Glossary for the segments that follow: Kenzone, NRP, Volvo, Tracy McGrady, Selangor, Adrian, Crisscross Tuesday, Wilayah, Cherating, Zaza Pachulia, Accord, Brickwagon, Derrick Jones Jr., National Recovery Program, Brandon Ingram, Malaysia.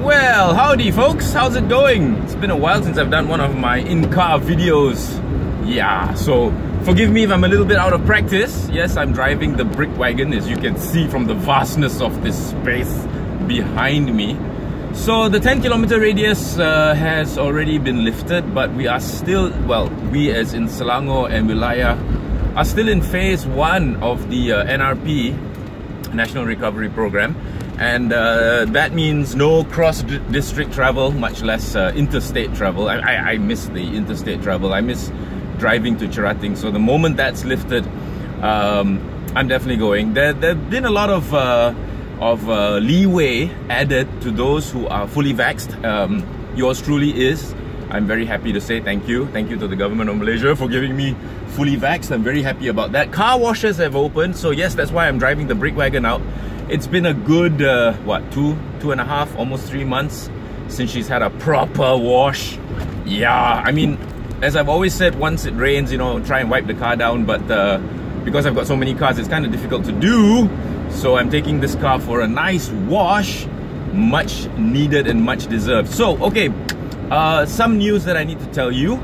Well, howdy folks, how's it going? It's been a while since I've done one of my in-car videos. Yeah, so forgive me if I'm a little bit out of practice. Yes, I'm driving the brick wagon, as you can see from the vastness of this space behind me. So the 10-kilometer radius has already been lifted, but we are still, well, we as in Selangor and Wilayah are still in phase one of the NRP, National Recovery Program, and that means no cross-district travel, much less interstate travel. I miss the interstate travel. I miss driving to Cherating. So the moment that's lifted, I'm definitely going. There've been a lot of leeway added to those who are fully vaxxed. Yours truly is. I'm very happy to say thank you. Thank you to the government of Malaysia for giving me fully vaxxed. I'm very happy about that. Car washes have opened. So yes, that's why I'm driving the brick wagon out. It's been a good, what, two and a half, almost 3 months since she's had a proper wash. Yeah, I mean, as I've always said, once it rains, you know, try and wipe the car down. But because I've got so many cars, it's kind of difficult to do. So I'm taking this car for a nice wash, much needed and much deserved. So, okay, some news that I need to tell you.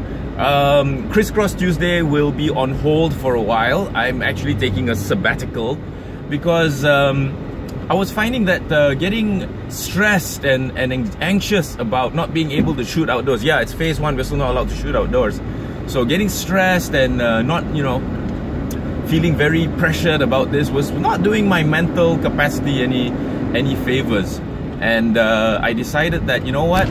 Crisscross Tuesday will be on hold for a while. I'm actually taking a sabbatical because I was finding that getting stressed and anxious about not being able to shoot outdoors. Yeah, it's phase one, we're still not allowed to shoot outdoors. So getting stressed and not, you know, feeling very pressured about this was not doing my mental capacity any favors, and I decided that, you know what,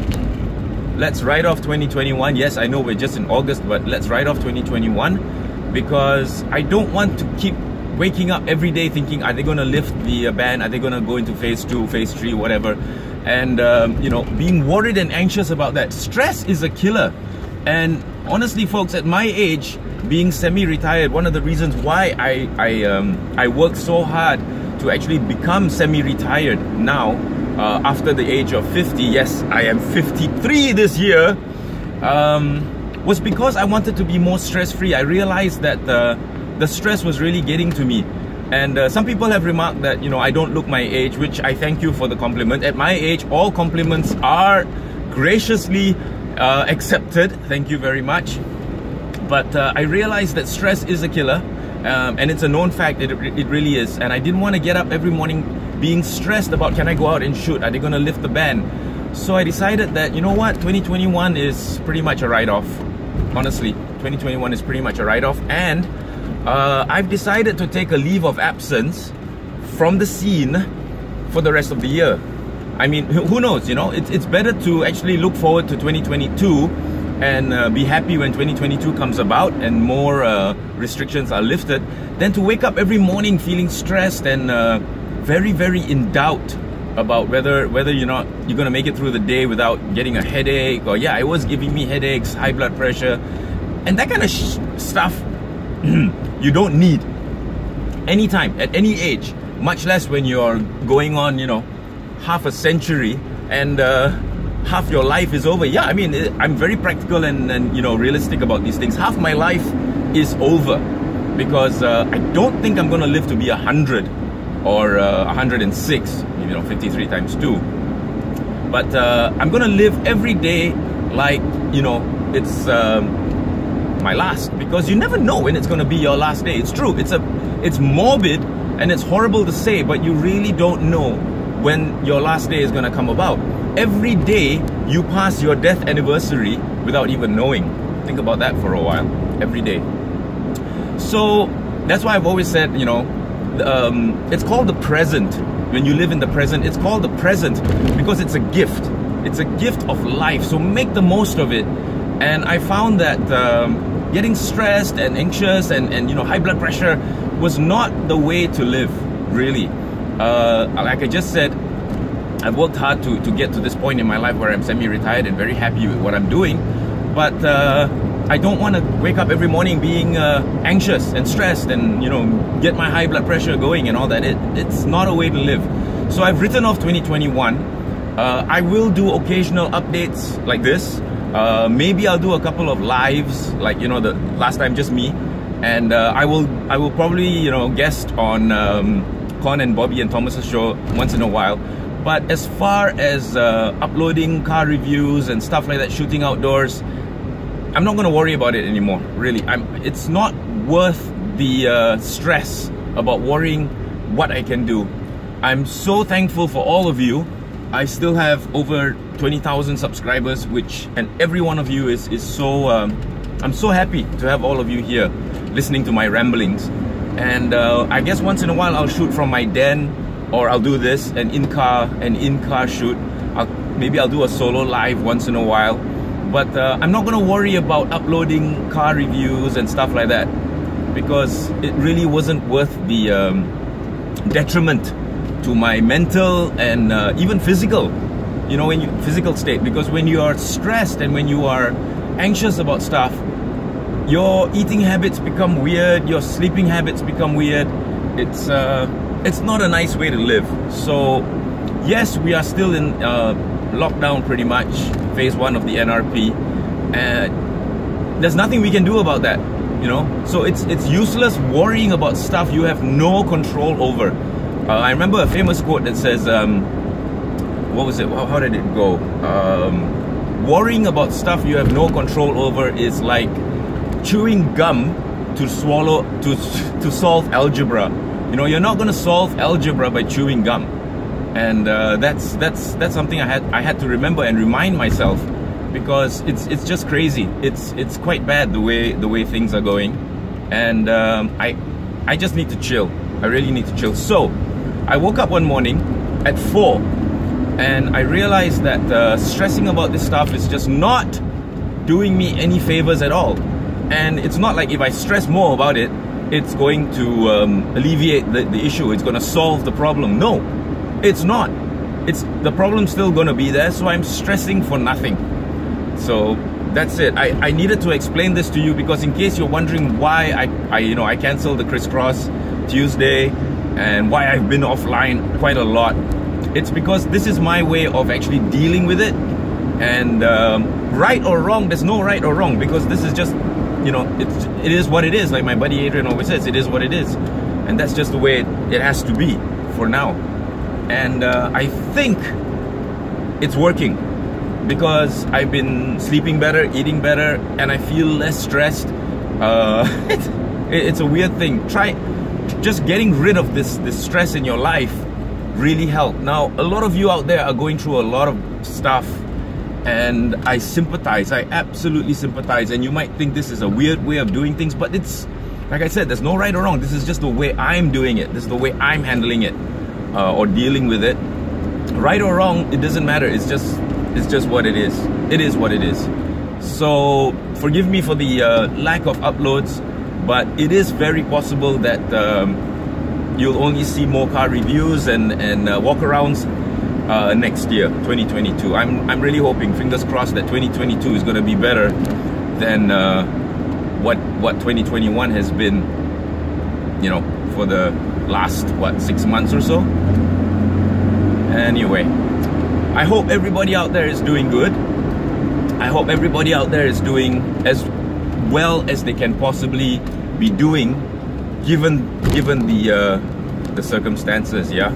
let's write off 2021. Yes, I know we're just in August, but let's write off 2021 because I don't want to keep waking up every day thinking, are they going to lift the ban? Are they going to go into phase two, phase three, whatever? And you know, being worried and anxious about that. Stress is a killer, and honestly, folks, at my age, being semi-retired, one of the reasons why I worked so hard to actually become semi-retired now, after the age of 50, yes, I am 53 this year, was because I wanted to be more stress-free. I realized that the stress was really getting to me. And some people have remarked that, you know, I don't look my age, which I thank you for the compliment. At my age, all compliments are graciously accepted, thank you very much. But I realized that stress is a killer, and it's a known fact, it really is. And I didn't want to get up every morning being stressed about, can I go out and shoot? Are they going to lift the ban? So I decided that, you know what, 2021 is pretty much a write-off. Honestly, 2021 is pretty much a write-off. And I've decided to take a leave of absence from the scene for the rest of the year. I mean, who knows, you know, it's better to actually look forward to 2022 and be happy when 2022 comes about and more restrictions are lifted than to wake up every morning feeling stressed and very, very in doubt about whether you're going to make it through the day without getting a headache, or yeah, it was giving me headaches, high blood pressure, and that kind of stuff you don't need anytime, at any age, much less when you're going on, you know, half a century and half your life is over. Yeah, I mean, I'm very practical and you know, realistic about these things. Half my life is over because I don't think I'm gonna live to be 100 or 106, you know, 53 times 2. But I'm gonna live every day like, you know, it's my last, because you never know when it's gonna be your last day. It's true, it's morbid and it's horrible to say, but you really don't know when your last day is going to come about. Every day you pass your death anniversary without even knowing. Think about that for a while, every day. So that's why I've always said, you know, it's called the present. When you live in the present, it's called the present because it's a gift. It's a gift of life, so make the most of it. And I found that getting stressed and anxious and you know, high blood pressure was not the way to live, really. Like I just said, I've worked hard to get to this point in my life where I'm semi-retired and very happy with what I'm doing. But I don't want to wake up every morning being anxious and stressed and, you know, get my high blood pressure going and all that. It's not a way to live. So I've written off 2021. I will do occasional updates like this. Maybe I'll do a couple of lives, like, you know, the last time, just me. And I will probably, you know, guest on Con and Bobby and Thomas' show once in a while. But as far as uploading car reviews and stuff like that, shooting outdoors, I'm not going to worry about it anymore, really. It's not worth the stress about worrying what I can do. I'm so thankful for all of you. I still have over 20,000 subscribers, and every one of you is so... I'm so happy to have all of you here listening to my ramblings. And I guess once in a while I'll shoot from my den, or I'll do this, an in-car shoot. Maybe I'll do a solo live once in a while. But I'm not going to worry about uploading car reviews and stuff like that, because it really wasn't worth the detriment to my mental and even physical, you know, physical state. Because when you are stressed and when you are anxious about stuff, your eating habits become weird, your sleeping habits become weird. It's not a nice way to live. So yes, we are still in lockdown, pretty much phase 1 of the NRP, and there's nothing we can do about that, you know. So it's useless worrying about stuff you have no control over. I remember a famous quote that says, what was it, how did it go, worrying about stuff you have no control over is like chewing gum to swallow to solve algebra. You know, you're not going to solve algebra by chewing gum. And that's something I had to remember and remind myself, because it's just crazy. It's quite bad the way things are going, and I just need to chill. I really need to chill. So I woke up one morning at 4, and I realized that stressing about this stuff is just not doing me any favors at all. And it's not like if I stress more about it, it's going to alleviate the issue, it's going to solve the problem. No, it's not. The problem's still going to be there, so I'm stressing for nothing. So that's it. I needed to explain this to you, because in case you're wondering why I canceled the Crisscross Tuesday and why I've been offline quite a lot, it's because this is my way of actually dealing with it. And right or wrong, there's no right or wrong, because this is just, you know, it is what it is. Like my buddy Adrian always says, it is what it is. And that's just the way it has to be for now. And I think it's working, because I've been sleeping better, eating better, and I feel less stressed. It's a weird thing. Just getting rid of this stress in your life really helped. Now, a lot of you out there are going through a lot of stuff, and I sympathize. I absolutely sympathize. And you might think this is a weird way of doing things, but it's, like I said, there's no right or wrong. This is just the way I'm doing it. This is the way I'm handling it, or dealing with it. Right or wrong, it doesn't matter. It's just what it is. It is what it is. So forgive me for the lack of uploads, but it is very possible that you'll only see more car reviews and walk-arounds next year, 2022. I'm really hoping, fingers crossed, that 2022 is going to be better than what 2021 has been, you know, for the last, 6 months or so. Anyway, I hope everybody out there is doing good. I hope everybody out there is doing as well as they can possibly be doing, given the circumstances. Yeah,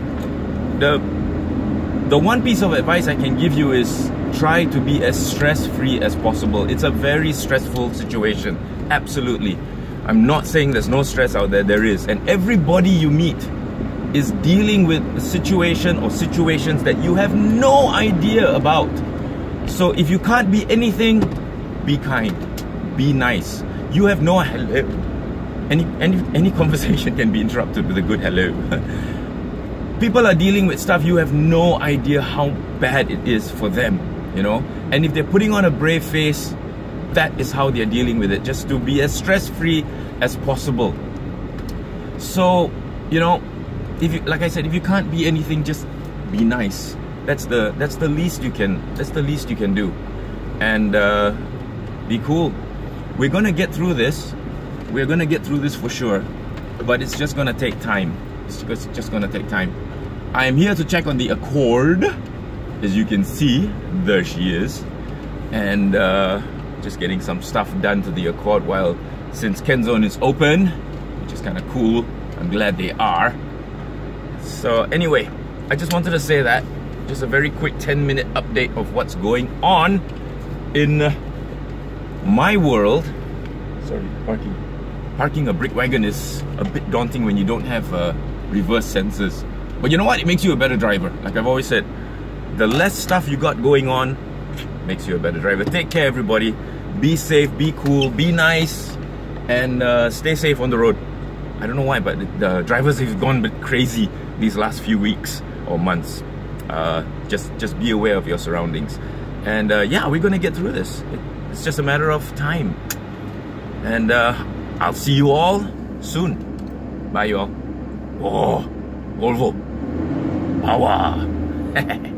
the one piece of advice I can give you is try to be as stress-free as possible. It's a very stressful situation, absolutely. I'm not saying there's no stress out there. There is, and everybody you meet is dealing with a situation or situations that you have no idea about. So if you can't be anything, be kind, be nice. You have no idea. Any conversation can be interrupted with a good hello. People are dealing with stuff, you have no idea how bad it is for them, you know. And if they're putting on a brave face, that is how they're dealing with it. Just to be as stress-free as possible. So, you know, like I said, if you can't be anything, just be nice. That's the least you can do. And be cool. We're gonna get through this. We're gonna get through this for sure, but it's just gonna take time. It's just gonna take time. I am here to check on the Accord. As you can see, there she is. And just getting some stuff done to the Accord since Kenzone is open, which is kinda cool. I'm glad they are. So anyway, I just wanted to say that. Just a very quick 10-minute update of what's going on in my world. Sorry, parking a brick wagon is a bit daunting when you don't have reverse sensors. But you know what? It makes you a better driver. Like I've always said, the less stuff you got going on makes you a better driver. Take care, everybody. Be safe, be cool, be nice, and stay safe on the road. I don't know why, but the drivers have gone a bit crazy these last few weeks or months. Just be aware of your surroundings. And yeah, we're gonna get through this. It's just a matter of time. And I'll see you all soon. Bye, you all. Oh, Volvo. Power.